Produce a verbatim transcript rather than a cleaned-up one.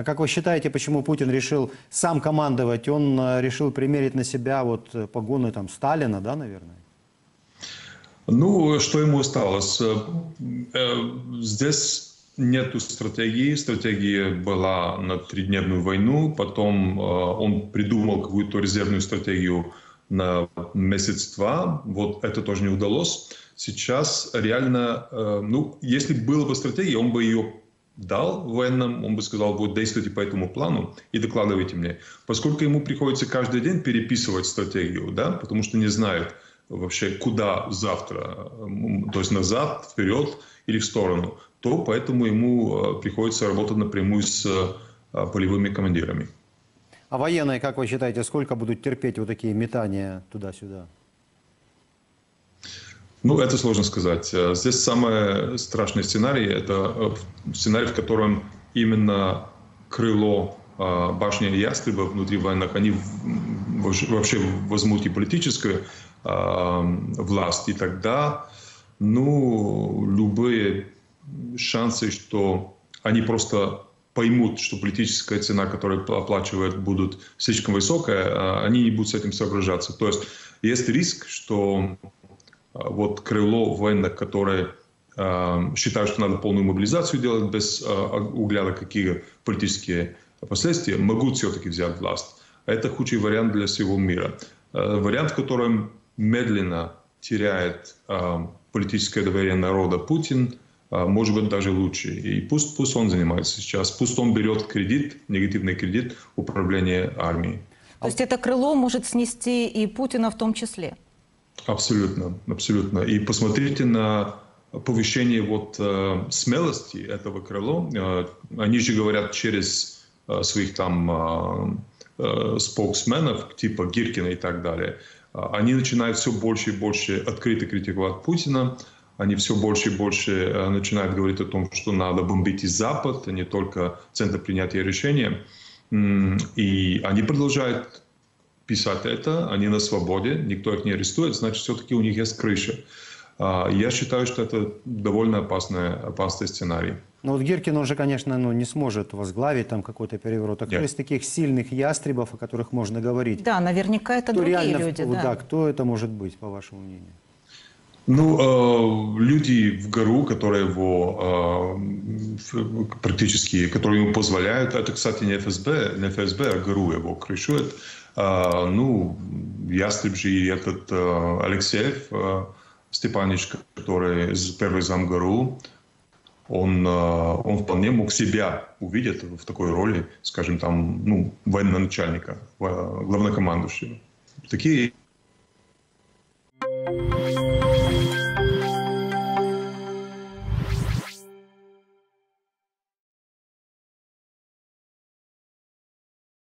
А как вы считаете, почему Путин решил сам командовать? Он решил примерить на себя вот погоны там Сталина, да, наверное? Ну, что ему осталось? Здесь нету стратегии. Стратегия была на тридневную войну. Потом э, он придумал какую-то резервную стратегию на месяц-два. Вот это тоже не удалось. Сейчас реально, э, ну, если была бы стратегия, он бы ее дал военным, он бы сказал, вот действуйте по этому плану и докладывайте мне. Поскольку ему приходится каждый день переписывать стратегию, да, потому что не знает вообще, куда завтра, то есть назад, вперед или в сторону, то поэтому ему приходится работать напрямую с полевыми командирами. А военные, как вы считаете, сколько будут терпеть вот такие метания туда-сюда? Ну, это сложно сказать. Здесь самый страшный сценарий – это сценарий, в котором именно крыло башни Ястреба внутри военных, они вообще возьмут и политическую власть. И тогда, ну, любые шансы, что они просто поймут, что политическая цена, которую оплачивают, будут слишком высокая, они не будут с этим соображаться. То есть есть риск, что вот крыло военных, которые э, считают, что надо полную мобилизацию делать без э, угляда, какие политические последствия, могут все-таки взять власть. Это худший вариант для всего мира. Э, вариант, в котором медленно теряет э, политическое доверие народа Путин, может быть, даже лучше. И пусть, пусть он занимается сейчас, пусть он берет кредит, негативный кредит управления армией. То есть это крыло может снести и Путина в том числе? Абсолютно, абсолютно. И посмотрите на повышение вот, э, смелости этого крыла. Э, они же говорят через э, своих там э, э, споксменов, типа Гиркина и так далее. Они начинают все больше и больше открыто критиковать Путина. Они все больше и больше начинают говорить о том, что надо бомбить и Запад, а не только центр принятия решения. И они продолжают писать это, они на свободе, никто их не арестует, значит, все-таки у них есть крыша. Я считаю, что это довольно опасный, опасный сценарий. Но вот Гиркин, он же, конечно, ну, не сможет возглавить там какой-то переворот. А кто из таких сильных ястребов, о которых можно говорить? Да, наверняка это кто другие реально, люди. Да. Да, кто это может быть, по вашему мнению? Ну, э, люди в гору, которые его э, практически, которые ему позволяют, это, кстати, не ФСБ, не ФСБ, а гору его крышует. Э, ну, ястреб же и этот э, Алексеев э, Степанович, который первый зам гору, он, э, он вполне мог себя увидеть в такой роли, скажем, там, ну, военного начальника, главнокомандующего. Такие...